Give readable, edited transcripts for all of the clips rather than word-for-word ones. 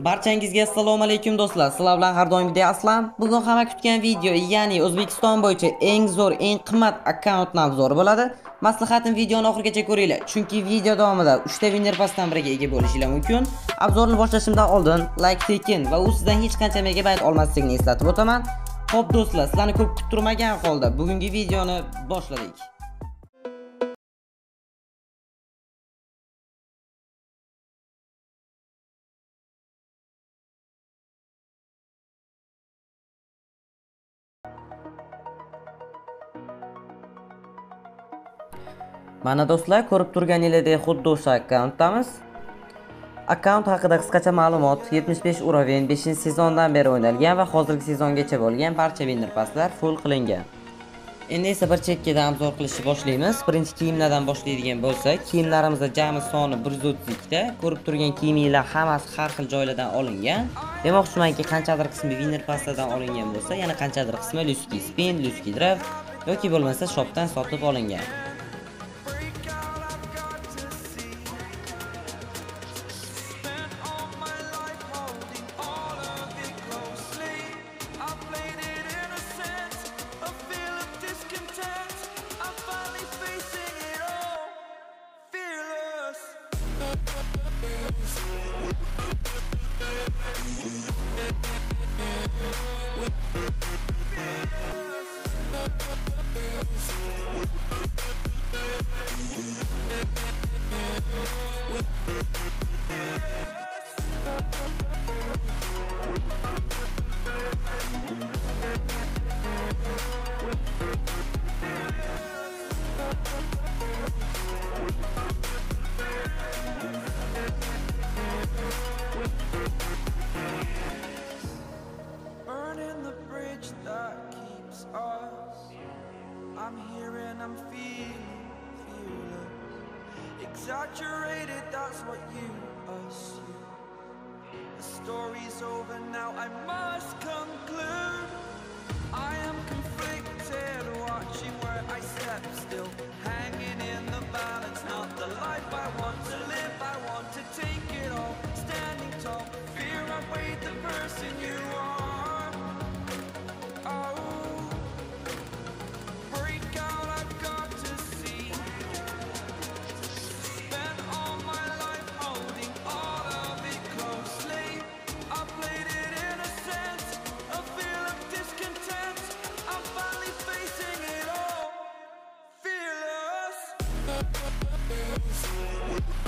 Barchangizga assalomu alaykum do'stlar. Sizlar bilan har doimgidek aslan. Bugun hamma kutgan video, ya'ni O'zbekiston bo'yicha eng zo'r, eng qimmat akkaunt navzori bo'ladi. Maslahatim videoni oxirigacha ko'ringlar, chunki video davomida 3 ta winner passdan biriga ega bo'lishinglar mumkin. Abzorni boshlashimdan oldin like tekin va u sizdan hech qancha megabayt olmasligini eslatib o'taman. Xo'p do'stlar, sizlarni ko'p kuttirmagan holda bugungi videoni boshladik. Mana do'stlar, ko'rib turganinglardek xuddi o'sha akkauntdamiz. Akkaunt haqida qisqacha ma'lumot: 75 urovin 5-sezondan beri o'ynalgan va hozirgi sezongacha bo'lgan barcha winner passlar full qilingan. Endi esa bir chekkadan obzor qilishni boshlaymiz. Birinchi kiyimlardan boshlaydigan bo'lsak, kiyimlarimizda jami soni 132 ta. Ko'rib turgan kiyimlar hammasi har xil joylardan olingan. Demoqchimanki, qanchadir qismi winner passlardan olingan bo'lsa, yana qanchadir qismi Lucky Spin, Lucky Draft yoki bo'lmasa shopdan sotib olingan. Exaggerated, that's what you assume. The story's over now, I must conclude. I am conflicted, watching where I step still, hanging in the balance, not the life I want to live. I want to take it all, standing tall, fear I weighed the person you are. Oh, break out, I've got to see. We'll be right back.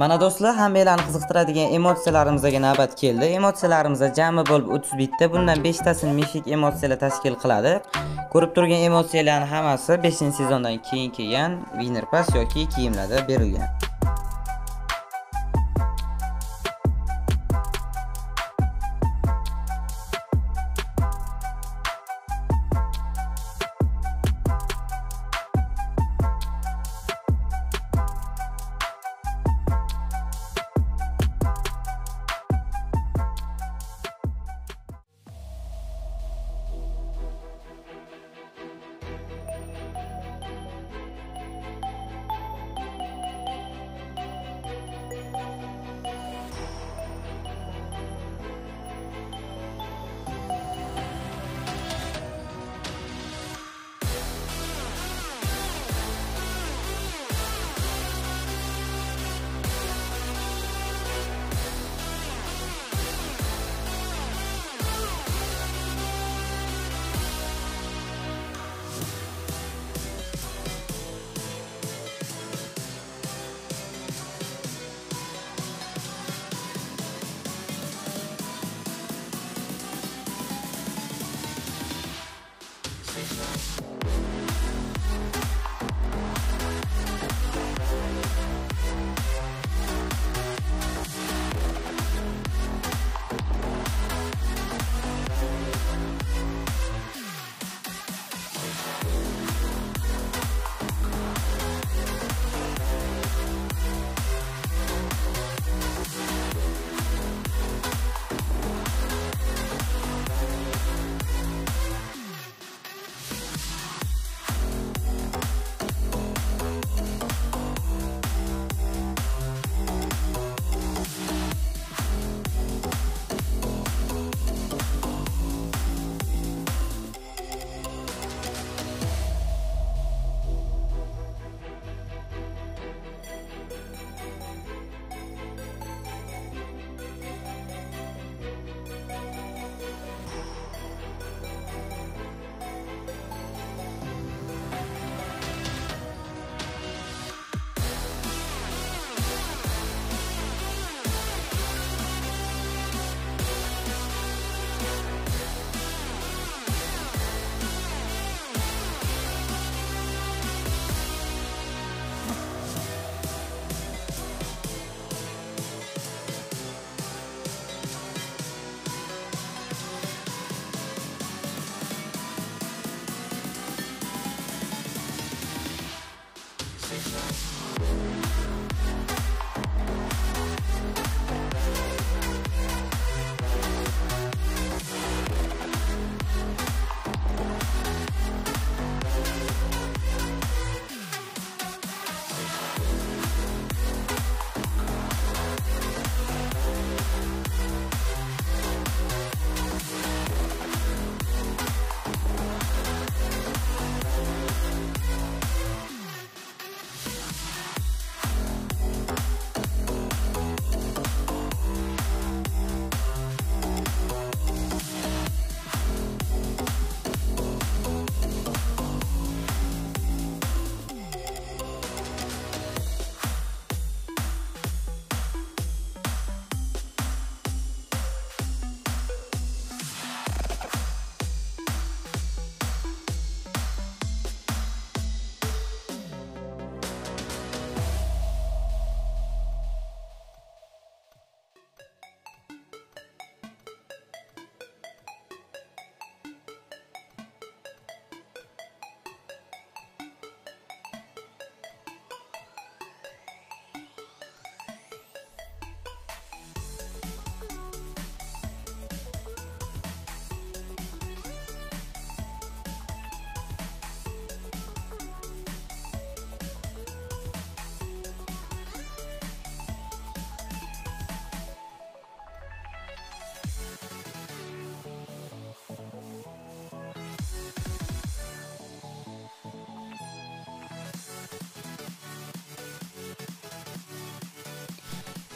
Mana do'stlar, hammalarni qiziqtiradigan emotsiyalarimizga navbat keldi. Emotsiyalarimiz jami bo'lib 31 ta, bundan 5 tasini meshik emotsiyalar tashkil qiladi. Ko'rib turgan emotsiyalarning hammasi 5-sezondan keyin kelgan winner pass yoki kiyimlarda berilgan.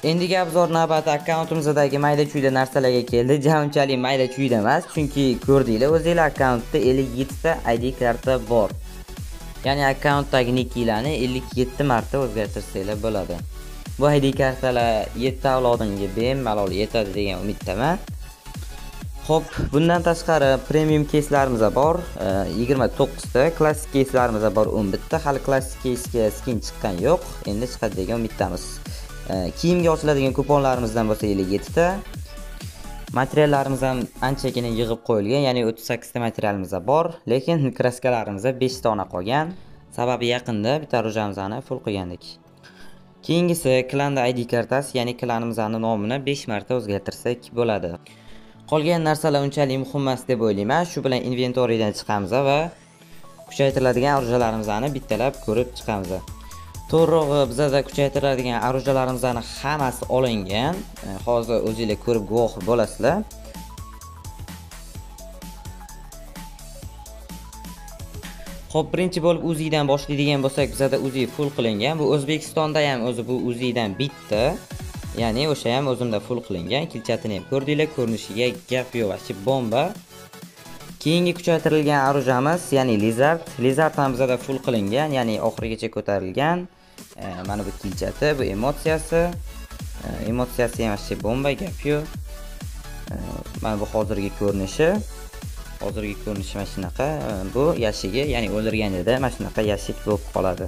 Endi gap zo'r navbat akkauntimizdagi mayda chuyda narsalarga keldi. Jamchalik mayda chuyda emas, chunki ko'rdinglar, o'zingizlar akkauntda 57 ta ID karta bor. Ya'ni akkauntdagi nicklarni 57 marta o'zgartirsanglar bo'ladi. Bu ID kartalar 7 avlodimga bemalol yetadi degan umiddaman. Xo'p, bundan tashqari premium case'larimiz bor 29 ta, klassik case'larimiz bor 11 ta. Hali klassik case'ga skin chiqqan yo'q. Endi chiqadi degan umiddamiz. Kiyimga ochiladigan kuponlarimizdan bo'lsa 57 ta. Materiallarimiz ham anchagina yig'ib qo'yilgan, ya'ni 38 ta materialimiz bor, lekin kraskalarimiz 5 ta qolgan. Sababi yaqinda bitta rujamizni full qilgandik. Keyingisi klanda ID kartasi, ya'ni klanimizning nomini 5 marta o'zgartirsak bo'ladi. Qolgan narsalar unchalik muhim emas deb o'ylayman. Shu bilan inventoridan chiqamiz va kuchaytiriladigan rujalarimizni bittalab ko'rib chiqamiz. To'g'ri, bizda kuchaytiriladigan arujalarimizni hammasi olingan. Hozir o'zingizlar ko'rib guvoh bo'lasizlar. Xo'p, birinchi bo'lib Uzi'dan boshlaydigan bo'lsak, bizda Uzi full qilingan. Bu O'zbekistonda ham o'zi bu Uzi'dan bitta. Ya'ni o'sha ham o'zimda full qilingan. Kilchatini ham ko'rdinglar, ko'rinishiga gap yo'q, achi bomba. Keyingi kuchaytirilgan arujamiz, ya'ni Lizard. Lizard ham bizda full qilingan, ya'ni oxirigacha ko'tarilgan. Mana bu kilchati, bu emotsiyasi. Emotsiyasi ham yaxshi bomba gap-ku. Mana bu hozirgi ko'rinishi. Hozirgi ko'rinishi mana shunaqa. Bu yashigi, ya'ni o'ldirganida mana shunaqa yashik bo'lib qoladi.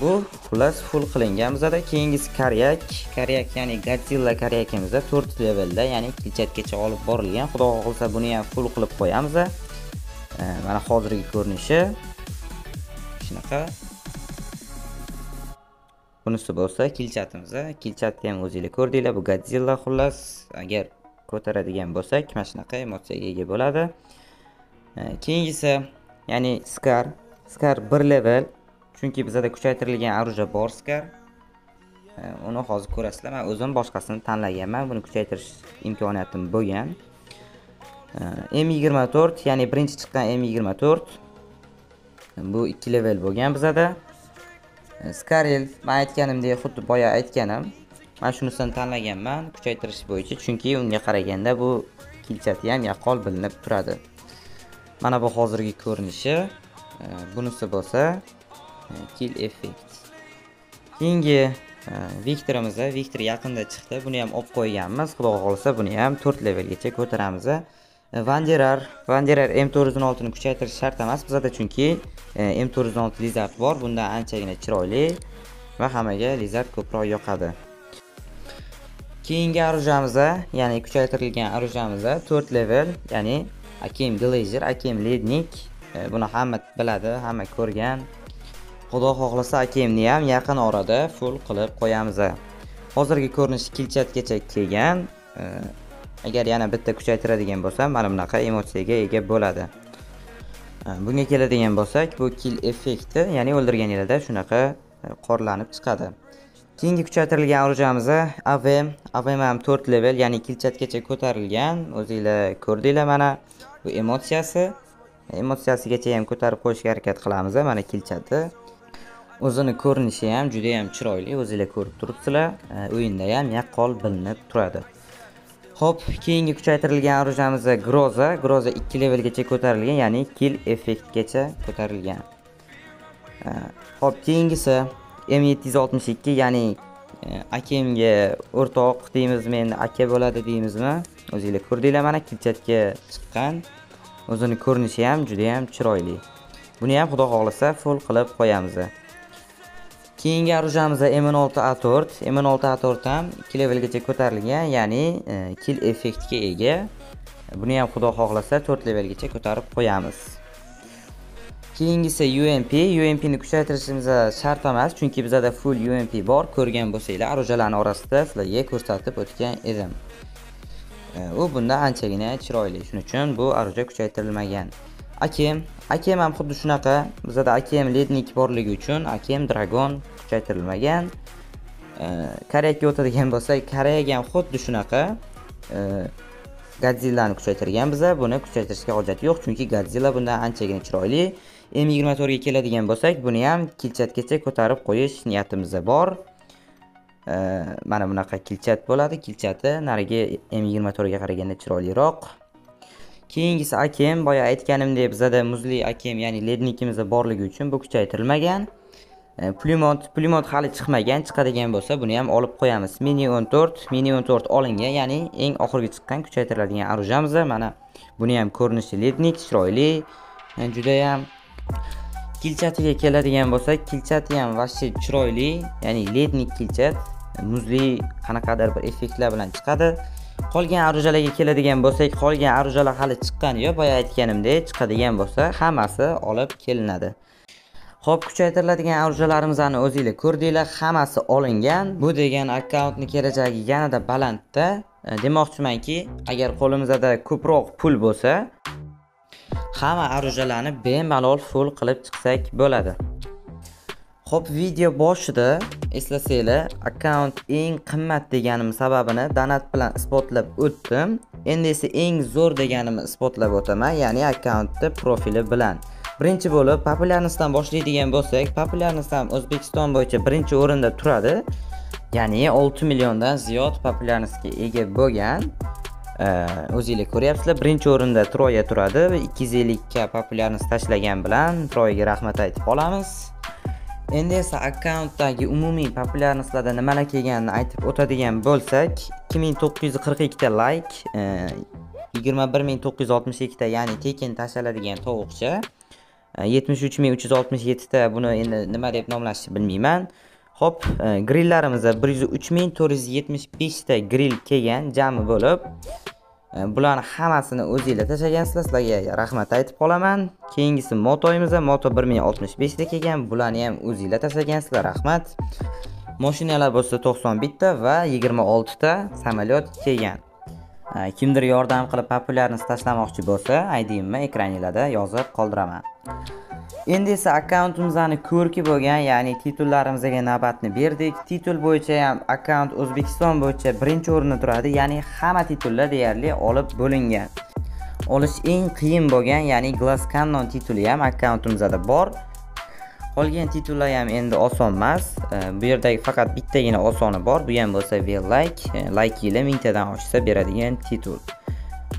Bu xullas full qilingan bizda. Keyingisi karyak. Karyak, ya'ni Godzilla karyakimizda 4 levelda, ya'ni kilchatgacha olib borilgan. Xudo xohlasa buni ham full qilib qo'yamiz. Mana hozirgi ko'rinishi shunaqa. Bunisi bo'lsa kilchatimiz. Kilchatni ham o'zingizlar ko'rdinglar, bu Godzilla xullas. Agar ko'taradigan bo'lsak, mana shunaqa emotsiyaga ega bo'ladi. Keyingisi, ya'ni Scar. Scar 1 level. Chunki bizda kuchaytirilgan aruja bor Scar. Uni hozir ko'rasizlar. Men o'zim boshqasini tanlaganman. Buni kuchaytirish imkoniyatim bo'lgan. M24, ya'ni birinchi chiqqan M24. Bu 2 level bo'lgan bizda. Scarlet, men aytganimdek, xuddi boya aytganim, men shunisini tanlaganman kuchaytirish bo'yicha, chunki unga qaraganda bu kilchati ham yaqqol bilinib turadi. Mana bu hozirgi ko'rinishi. Bunisi bo'lsa kill effect. Keyingi Victorimiz, Victor yaqinda chiqdi. Buni ham olib qo'yganmiz. Xudo xohlasa buni ham 4 levelgacha ko'taramiz. Vanderar M406 ni kuchaytirish shart emas bizda, chunki M406 Lizard bor. Bunda anchagina chiroyli va hammaga Lizard ko'proq yoqadi. Keyingi arujamiz, ya'ni kuchaytirilgan arujamiz 4 level, ya'ni Akim Glazer, Akim Lednik. Buni hamma biladi, hamma ko'rgan. Xudo xohlasa akemni ham yaqin orada full qilib qo'yamiz. Hozirgi ko'rinishi kilchatgacha kelgan. Agar yana bitta kuchaytiradigan bo'lsam, mana bunaqa emotsiyaga ega bo'ladi. Bunga keladigan bo'lsak, bu kill effekti, ya'ni o'ldirganingizda shunaqa qorlanib chiqadi. Keyingi kuchaytirilgan arujamiz AVM. AVM ham 4 level, ya'ni kilchatgacha ko'tarilgan. O'zingizlar ko'rdinglar mana bu emotsiyasi. Emotsiyasigacha ham ko'tarib qo'yishga harakat qilamiz. Mana kilchati. O'zini ko'rinishi ham juda ham chiroyli, o'zingizlar ko'rib turibsizlar. O'yinda ham yaqqol bilinib turadi. Xo'p, keyingi kuchaytirilgan arujamiz Groza. Groza 2 levelgacha ko'tarilgan, ya'ni kill effektgacha ko'tarilgan. Xo'p, keyingisi M762, ya'ni akemga o'rtoq deymiz, men aka bo'ladi deymizmi? O'zingizlar ko'rdinglar mana kilchatga chiqqan. O'zini ko'rinishi ham juda ham chiroyli. Buni ham xudo xohlasa full qilib qo'yamiz. Keyingi arujamiz M16A4. M16A4 ham 2 levelgacha ko'tarilgan, ya'ni kill effektga ega. Buni ham xudo xohlasa 4 levelgacha ko'tarib qo'yamiz. Keyingisi UMP. UMP ni kuchaytirishimiz shart emas, chunki bizda full UMP bor. Ko'rgan bo'lsanglar, arujalarning orasida sizlarga ko'rsatib o'tgan edim. U bunda anchagina chiroyli. Shuning uchun bu aruja kuchaytirilmagan. Akem ham xuddi shunaqa. Bizda Akem Lednik borligi uchun Akem Dragon kuchaytirilmagan. Karyakga o'tadigan bo'lsak, Karyak ham xuddi shunaqa. Godzillani kuchaytirgan bizda. Buni kuchaytirishga hojat yo'q, chunki Godzilla bundan anchagina chiroyli. M24 ga keladigan bo'lsak, buni ham kilchatgacha ko'tarib qo'yish niyatimizda bor. mana bunaqa kilchat bo'ladi. Kilchati narigi M24 ga qaraganda chiroyliroq. Keyingisi akem, boya aytganimdek bizda muzli akem, ya'ni lednikimizda borligi uchun bu kuchaytirilmagan. Pulemot hali chiqmagan, chiqadigan bo'lsa buni ham olib qo'yamiz. Mini 14 olingan, ya'ni eng oxirgi chiqqan kuchaytiriladigan orujamiz. Mana buni ham ko'rinishi lednik, chiroyli, juda ham. Kilchatiga keladigan bo'lsak, kilchati ham vashti chiroyli, ya'ni lednik kilchat, muzli qanaqadir bir effektlar bilan chiqadi. Qolgan arujalarga keladigan bo'lsak, qolgan arujalar hali chiqqani yo'q. Boya aytganimdek, chiqadigan bo'lsa hammasi olib kelinadi. Xo'p, kuchaytiriladigan arujalarimizni o'zingizlar ko'rdinglar, hammasi olingan. Bu degan akkauntning kelajagi yanada balandda. Demoqchimanki, agar qo'limizda ko'proq pul bo'lsa, hamma arujalarni bemalol full qilib chiqsak bo'ladi. Xo'p, video boshida eslasanglar, akkaunt eng qimmat deganim sababini donat bilan isbotlab o'tdim. Endi esa eng zo'r deganimni isbotlab o'taman, ya'ni akkauntning profili bilan. Birinchi bo'lib populyarnostdan boshlaydigan bo'lsak, populyarnost ham O'zbekiston bo'yicha birinchi o'rinda turadi. Ya'ni 6 milliondan ziyod populyarnostga ega bo'lgan. O'zingizlar ko'ryapsizlar, birinchi o'rinda Troya turadi. 250 ga populyarnost tashlagan bilan Troyaga rahmat aytib qolamiz. Endi esa akkauntdagi umumiy populyarnostlarda nimalar kelganini aytib o'tadigan bo'lsak, 2942 ta like, 21962 ta ya'ni tekin tashlanadigan tovuqcha, 73367 ta, buni endi nima deb nomlashni bilmayman. Hop, grilllarimiz 103475 ta grill kelgan jami bo'lib, bularni hammasini o'zingizlar tashlagansizlar, sizlarga rahmat aytib qolaman. Keyingisi motoyimiz, moto 1065 ta kelgan, bularni ham o'zingizlar tashlagansizlar, rahmat. Mashinalar bo'lsa 91 ta va 26 ta samolyot kelgan. Kimdir yordam qilib populyarnostni tashlamoqchi bo'lsa, ID'imni ekraningizda yozib qoldiraman. Endi esa akkauntimizning ko'rki bo'lgan, ya'ni titullarimizga navbatni berdik. Titul bo'yicha ham akkaunt O'zbekiston bo'yicha birinchi o'rinda turadi, ya'ni hamma titullar deyarli olib bo'lingan. Olish eng qiyin bo'lgan, ya'ni Glass Cannon tituli ham akkauntimizda bor. Qolgan titullar ham endi oson emas. Bu yerdagi faqat bittagina osoni bor. Bu ham bo'lsa well like, like yili 1000 tadan oshsa beradigan titul.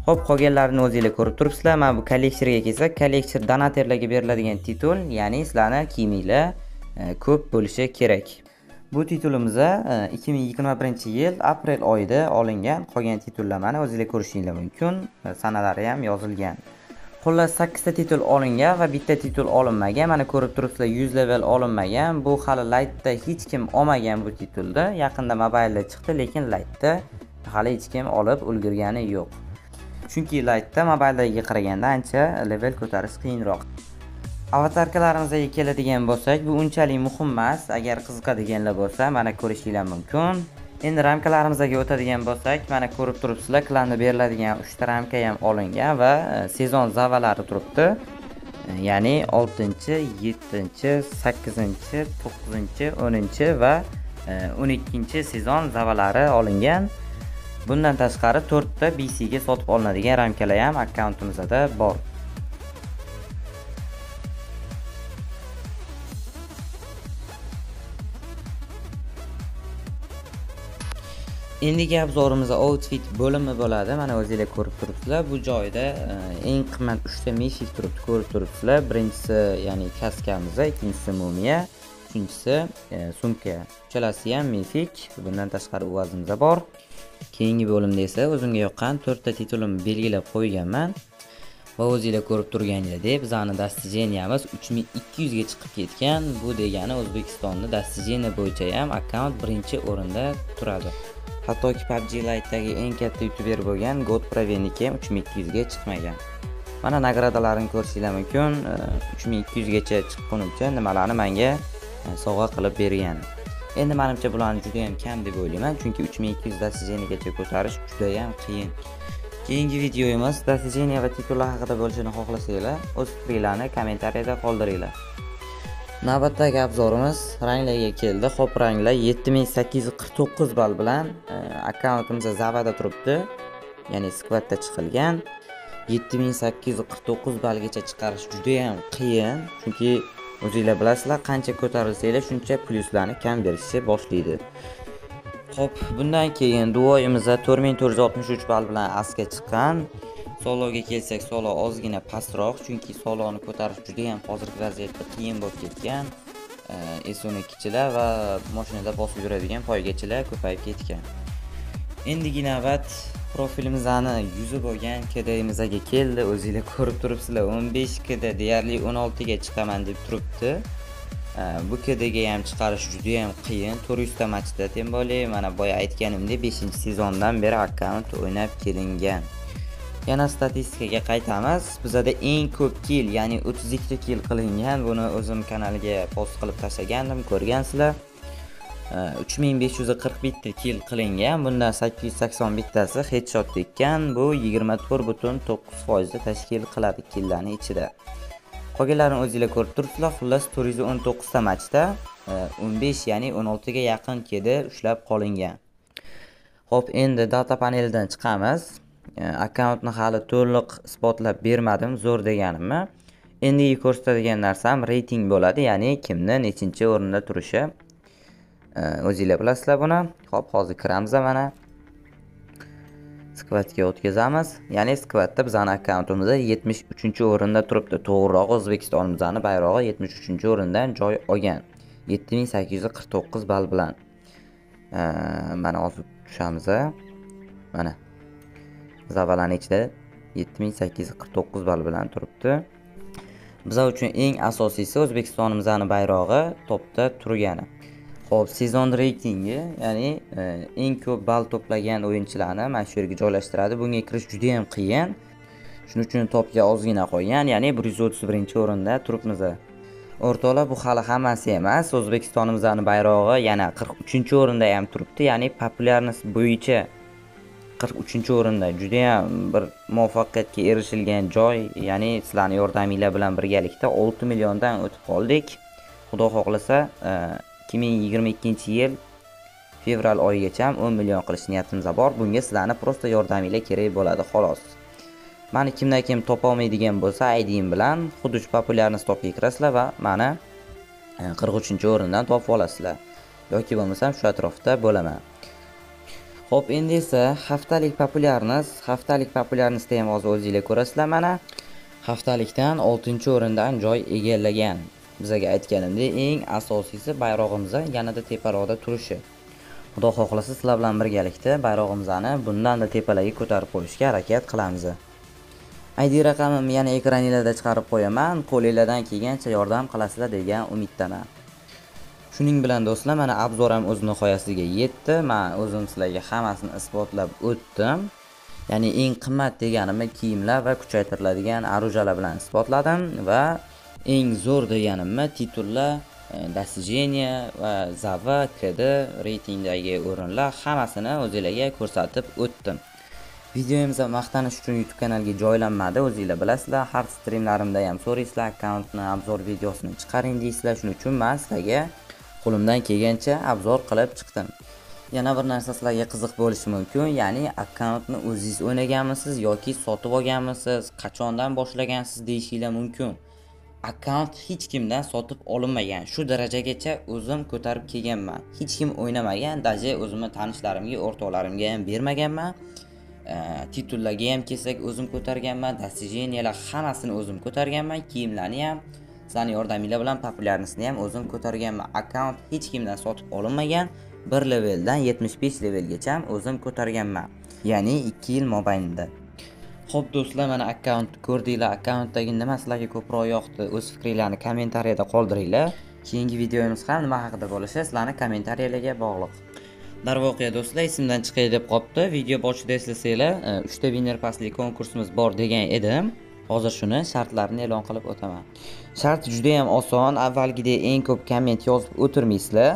Xo'p, qolganlarini o'zingizlar ko'rib turibsizlar. Mana bu kollektorga kelsak, kollektor donatorlarga beriladigan titul, ya'ni sizlarni kiyiminglar ko'p bo'lishi kerak. Bu titulimiz 2021-yil aprel oyida olingan. Qolgan titullar mana o'zingizlar ko'rishingiz mumkin, sanalari ham yozilgan. Xullas 8 ta titul olingan va bitta titul olinmagan. Mana ko'rib turibsizlar, 100 level olinmagan. Bu hali lightda hech kim olmagan bu titulda. Yaqinda mobilda chiqdi, lekin lightda hali hech kim olib ulgurgani yo'q. Chunki lightda mobildagiga qaraganda ancha level ko'tarish qiyinroq. Avatarkalarimizga keladigan bo'lsak, bu unchalik muhim emas. Agar qiziqadiganlar bo'lsa, mana ko'rishingiz mumkin. Endi ramkalarimizga o'tadigan bo'lsak, mana ko'rib turibsizlar, klanda beriladigan 3 ta ramka ham olingan va sezon zavalari turibdi. Ya'ni 6-chi, 7-chi, 8-chi, 9-chi, 10-chi va 12-chi sezon zavalari olingan. Bundan tashqari 4 ta BC ga sotib olinadigan ramkalar ham akkauntimizda bor. Endi gapzorimiz outfit bo'limi bo'ladi. Mana o'zingizlar ko'rib turibsizlar, bu joyda eng qimmat 3 ta meshik turibdi, ko'rib turibsizlar. Birinchisi, ya'ni kaskamiz, ikkinchisi mumiya, uchinchisi sumka. Uchalasi ham meshik. Bundan tashqari uvazimizda bor. Keyingi bo'limda esa o'zimga yoqqan 4 ta titulimni belgilab qo'yganman va o'zingizlar ko'rib turganingizdek, bizning dostijeniyamiz 3200 ga chiqib ketgan. Bu degani O'zbekistonning dostijeniya bo'yicha ham akkaunt birinchi o'rinda turadi. Hattoki PUBG Lite'dagi eng katta youtuber bo'lgan Godpravenniki ham 3200 ga chiqmagan. Mana nagradalarini ko'rishinglar mumkin. 3200 gacha chiqqunimcha nimalarni menga sovg'a qilib bergan. Endi menimcha bularni juda ham kam deb o'ylayman, chunki 3200 dastijenigacha ko'tarish juda ham qiyin. Keyingi videoyimiz dastijeniya va titullar haqida bo'lishini xohlasanglar, o'z fikrlaringizni kommentariyada qoldiringlar. Navbatdagi abzorimiz ranglarga keldi. Xo'p, ranglar 7849 ball bilan akkauntimiz zavada turibdi, ya'ni squadda chiqilgan. 7849 ballgacha chiqarish juda ham qiyin, chunki o'zingizlar bilasizlar, qancha ko'tarilsanglar shuncha plyuslarni kam berishni boshlaydi. Hop, bundan keyin duoyimizda 4463 ball bilan asga chiqqan. Sologa kelsak, solo ozgina pastroq, chunki soloni ko'tarish juda ham hozirgi vaziyatda qiyin bo'lib ketgan. S12chilar va mashinada bosib yuradigan poygachilar ko'payib ketgan. Endigi navbat profilimizning yuzi bo'lgan KDimizga keldi. O'zingizlar ko'rib turibsizlar, 15 KD deyarli 16 ga chiqaman deb turibdi. Bu KDga ham chiqarish juda ham qiyin. 400 ta matchda tembole mana boya aytganimdek 5-sezondan beri akkaunt o'ynab kelingan. Yana statistikaga qaytamiz. Bizda eng ko'p kill, ya'ni 32 ta kill qilingan. Buni o'zim kanaliga post qilib tashlagandim, ko'rgansizlar. 3541 ta kill qilingan. Bundan 881 tasi headshot tekkan. Bu 24.9% da tashkil qiladi killlarning ichida. Qolganlarini o'zingizlar ko'rib turibsizlar, xullas 419 ta matchda 15, ya'ni 16 ga yaqin kedi ushlab qolingan. Xo'p, endi data panelidan chiqamiz. Akkauntni hali to'liq isbotlab bermadim, zo'r deganimni. Endi ko'rsatadigan narsam rating bo'ladi, ya'ni kimni nechinchi o'rinda turishi. O'zingizlar bilasizlar buni. Xo'p, hozir kiramiz mana. Squadga o'tkazamiz. Ya'ni squadda bizning akkauntimizda 73 o'rinda turibdi. To'g'rirog'i O'zbekistonimizning bayrog'i 73 o'rindan joy olgan. 7849 ball bilan. Mana hozir tushamiz. Mana Zavalani ichida 7849 ball bilan turibdi. Bizlar uchun eng asosiysi O'zbekistonimizning bayrog'i topda turgani. Xo'p, sezon reytingi, ya'ni eng ko'p ball to'plagan o'yinchilarni mana shu yerga joylashtiradi. Bunga kirish juda ham qiyin. Shuning uchun topga ozgina qo'ygan, ya'ni 131-o'rinda turibmiz. O'rtoqlar, bu hali hammasi emas. O'zbekistonimizning bayrog'i yana 43-o'rinda ham turibdi, ya'ni populyarnost bo'yicha 43-o'rinda. Juda ham bir muvaffaqiyatga erishilgan joy, ya'ni sizlarning yordamingiz bilan birgalikda 6 milliondan o'tib qoldik. Xudo xohlasa, 2022-yil fevral oyigacha 10 million qilish niyatimiz bor. Bunga sizlarni prosta yordaminglar kerak bo'ladi, xolos. Mani kimdan-kim topa olmaydigan bo'lsa, ayting bilan xuddi shu populyarnost topga kirasizlar va meni 43-o'rindan topib olasizlar. Yoki bo'lmasam shu atrofda bo'laman. Xo'p, endi esa haftalik populyarnostni ham o'zingizlar ko'rasizlar mana. Haftalikdan 6-o'rindan joy egallagan. Bizaga aytganimdek, eng asosiysi bayrog'imizni yanada teparoqda turishi. Xudo xohlasa, sizlar bilan birgalikda bayrog'imizni bundan-da tepalarga ko'tarib qo'yishga harakat qilamiz. ID raqamimni yana ekraningizda chiqarib qo'yaman. Qo'lingizdan kelgancha yordam qilasizlar degan umiddaman. Shuning bilan do'stlar, mana obzor ham o'z nihoyasiga yetdi. Men o'zim sizlarga hammasini isbotlab o'tdim. Ya'ni eng qimmat deganimni kiyimlar va kuchaytiriladigan orujalar bilan isbotladim va eng zo'r deganimni titullar, достижение va zava KD reytingdagi o'rinlar hammasini o'zingizlarga ko'rsatib o'tdim. Videomiz maqtanish uchun YouTube kanaliga joylanmadi, o'zingizlar bilasizlar. Har streamlarimda ham so'raysizlar, akkauntni obzor videosini chiqaring deysizlar. Shuning uchun men sizlarga qo'limdan kelgancha obzor qilib chiqdim. Yana bir narsa sizlarga qiziq bo'lishi mumkin, ya'ni akkauntni o'zingiz o'ynaganmisiz yoki sotib olganmisiz, qachondan boshlagansiz deyishingiz mumkin. Akkaunt hech kimdan sotib olinmagan. Shu darajagacha o'zim ko'tarib kelganman. Hech kim o'ynamagan, daje o'zimni tanishlarimga, o'rtoqlarimga ham bermaganman. Titullarga ham kelsak, o'zim ko'targanman, dostijeniyalar hammasini o'zim ko'targanman, kiyimlarni ham, sizning yordaminglar bilan populyarnostni ham o'zim ko'targanman. Akkaunt hech kimdan sotib olinmagan. 1 leveldan 75 levelgacha ham o'zim ko'targanman. Ya'ni 2 yil mobaynida. Xo'p do'stlar, mana akkaunt ko'rdinglar. Akkauntdagi nima sizlarga ko'proq yoqdi, o'z fikringizni kommentariyada qoldiringlar. Keyingi videomiz ham nima haqida bo'lishi sizlarning kommentariyalarga bog'liq. Darvoqe do'stlar, esimdan chiqay deb qopti. Video boshida eslasanglar, 3 ta winner passli konkursimiz bor degan edim. Hozir shuni shartlarini e'lon qilib o'taman. Shart juda ham oson. Avvalgidek eng ko'p komment yozib o'tirmaysizlar.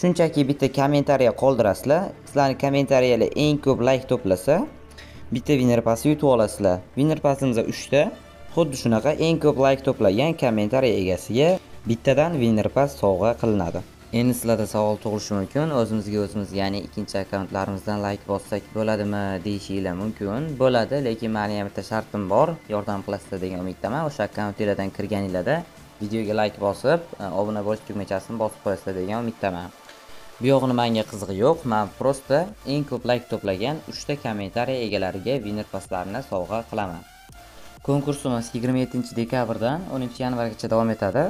Shunchaki bitta kommentariya qoldirasizlar. Sizlarning kommentariyalar eng ko'p like to'plasa, bitta winner pasi yutib olasizlar. Winner pasimizda 3 ta. Xuddi shunaqa eng ko'p like to'plagan kommentariya egasiga bittadan winner pas sovg'a qilinadi. Endi sizlarda savol tug'ilishi mumkin. O'zimizga o'zimiz, ya'ni ikkinchi akkauntlarimizdan like bossak bo'ladimi deyishingiz mumkin. Bo'ladi, lekin meni ham bitta shartim bor. Yordam qilasizlar degan umiddaman. O'sha akkauntingizdan kirganingizda videoga like bosib, obuna bo'lish tugmachasini bosib qo'yasizlar degan umiddaman. Bu yo'g'ini menga qizig'i yo'q. Men prosta eng ko'p like to'plagan 3 ta kommentariya egalariga winner passlarini sovg'a qilaman. Konkursimiz 27-dekabrdan 10-yanvargacha davom etadi.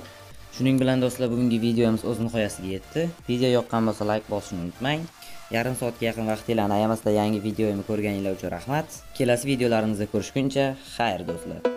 Shuning bilan do'stlar, bugungi videomiz o'z nihoyasiga yetdi. Video yoqqan bo'lsa like bosishni unutmang. Yarim soatga yaqin vaqtingizni ayamasdan yangi videoyimni ko'rganinglar uchun rahmat. Kelasi videolarimizda ko'rishguncha, xayr do'stlar.